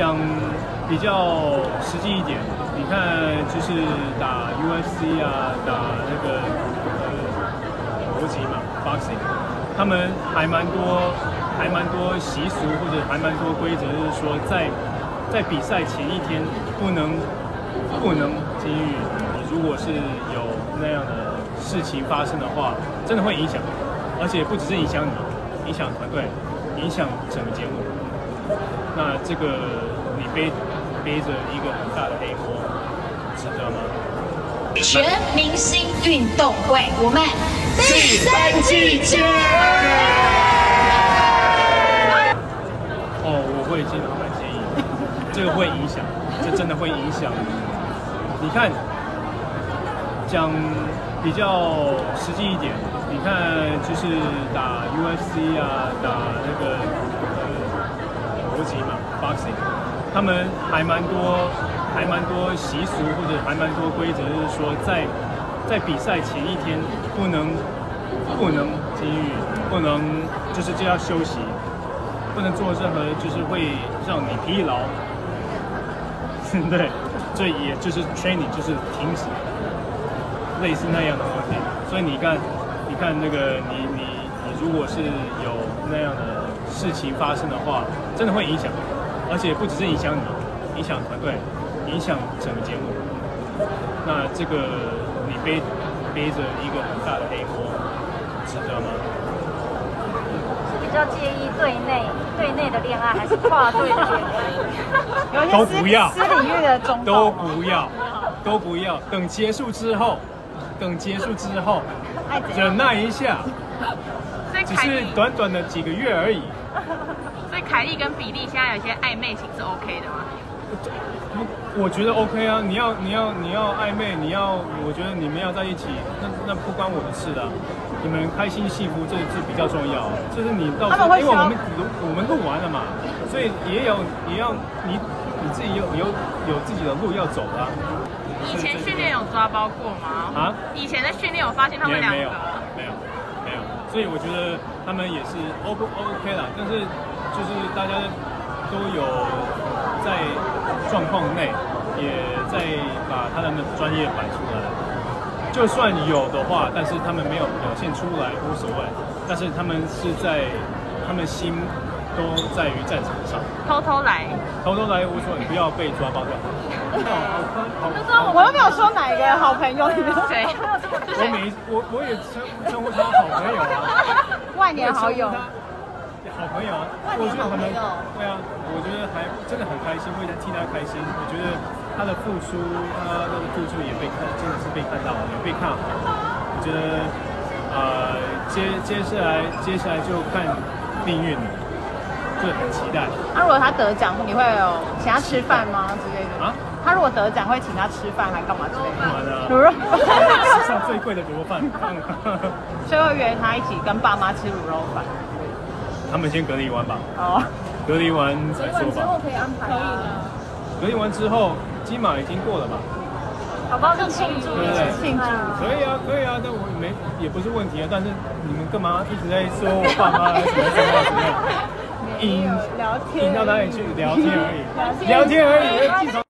讲比较实际一点，你看就是打 UFC 啊，打那个搏击嘛 ，boxing， 他们还蛮多习俗或者还蛮多规则，就是说在比赛前一天不能进入，你如果是有那样的事情发生的话，真的会影响，而且不只是影响你，影响团队，影响整个节目。那这个你背着一个很大的黑锅，值得吗？全明星运动会，我们第3季见！哦，我会经常蛮介意，这个会影响，这真的会影响。你看，讲比较实际一点，你看就是打 UFC 啊，打那个搏击嘛 ，boxing， 他们还蛮多习俗或者还蛮多规则，就是说在比赛前一天不能禁欲，不能就是就要休息，不能做任何就是会让你疲劳，对，所以也就是 training 就是停止。 类似那样的问题，所以你看那个你如果是有那样的事情发生的话，真的会影响，而且不只是影响你，影响团队，影响整个节目。那这个你背着一个很大的黑锅，值得吗？是比较介意对内的恋爱，还是跨队的恋爱？都不要，私领域的种种都不要，都不要。等结束之后。 等结束之后，忍耐一下，只是短短的几个月而已。所以凯莉跟比利现在有些暧昧型是 OK 的吗？我觉得 OK 啊，你要暧昧，你要，我觉得你们要在一起，那不关我的事啦、啊。你们开心幸福这是比较重要，就是你到时候，因为我们录完了嘛，所以也要你自己有自己的路要走啦、啊。 以前训练有抓包过吗？啊，以前的训练有发现他们两个没有，所以我觉得他们也是 OK 啦，但是就是大家都有在状况内，也在把他们的专业摆出来。就算有的话，但是他们没有表现出来无所谓，但是他们是在他们心都在于战场上，偷偷来无所谓，不要被抓包掉。 我又没有说哪一个好朋友，你是谁？我也称呼他好朋友啊，万年好友，好朋友啊，我觉得很对啊，我觉得还真的很开心，为他替他开心。我觉得他的付出，他的付出也被看，真的是被看到了，也被看好。我觉得接下来就看命运了。 就很期待。那、啊、如果他得奖，你会有请他吃饭吗之类的？啊？他如果得奖，会请他吃饭还干嘛之类的？干嘛的？卤肉饭，史上最贵的卤肉饭。所以会约他一起跟爸妈吃卤肉饭。他们先隔离完吧。哦。隔离完再说吧。隔离完之后可以安排吗、啊？隔离完之后，金马已经过了吧？好不好？就庆祝，对不对？庆祝。可以啊，可以啊，但我没也不是问题啊。但是你们干嘛一直在说我爸妈什么什么什么？聊天，引到哪里去？聊天而已，聊天而已。